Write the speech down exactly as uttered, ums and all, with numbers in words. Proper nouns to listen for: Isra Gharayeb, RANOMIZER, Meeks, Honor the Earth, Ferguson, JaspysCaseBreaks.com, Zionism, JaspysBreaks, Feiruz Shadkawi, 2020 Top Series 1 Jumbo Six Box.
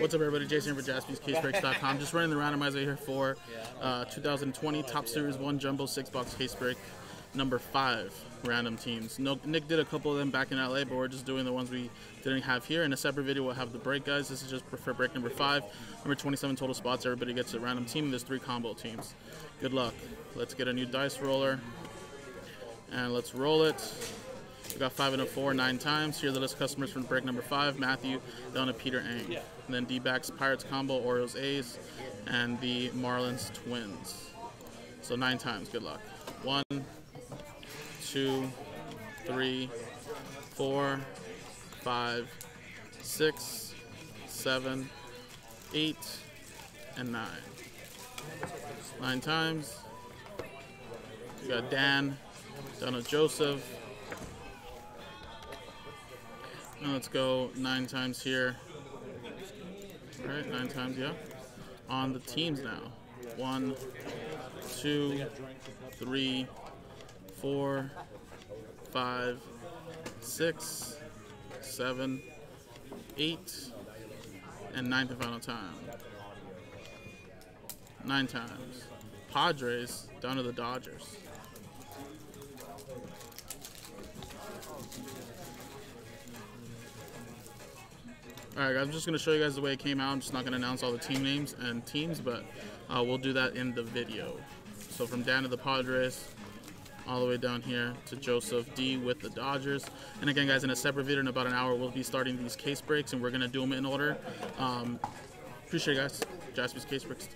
What's up, everybody? Jason here for Jaspys Case Breaks dot com. Just running the randomizer here for uh, two thousand twenty Top Series one Jumbo Six Box Case Break number five random teams. No, Nick did a couple of them back in L A, but we're just doing the ones we didn't have here. In a separate video, we'll have the break, guys. This is just for break number five. Number twenty-seven total spots. Everybody gets a random team. There's three combo teams. Good luck. Let's get a new dice roller. And let's roll it. We got five and a four nine times. Here are the list of customers from break number five: Matthew, Donna, Peter, Ang. And then D-backs, Pirates combo, Orioles, A's, and the Marlins, Twins. So nine times. Good luck. One, two, three, four, five, six, seven, eight, and nine. Nine times. We got Dan, Donna, Joseph. Now let's go nine times here. All right, nine times, yeah. On the teams now. One, two, three, four, five, six, seven, eight, and ninth and final time. Nine times. Padres down to the Dodgers. Alright guys, I'm just going to show you guys the way it came out. I'm just not going to announce all the team names and teams, but uh, we'll do that in the video. So from Dan to the Padres, all the way down here to Joseph D with the Dodgers. And again guys, in a separate video in about an hour, we'll be starting these case breaks and we're going to do them in order. Um, appreciate it guys. Jaspys Case Breaks.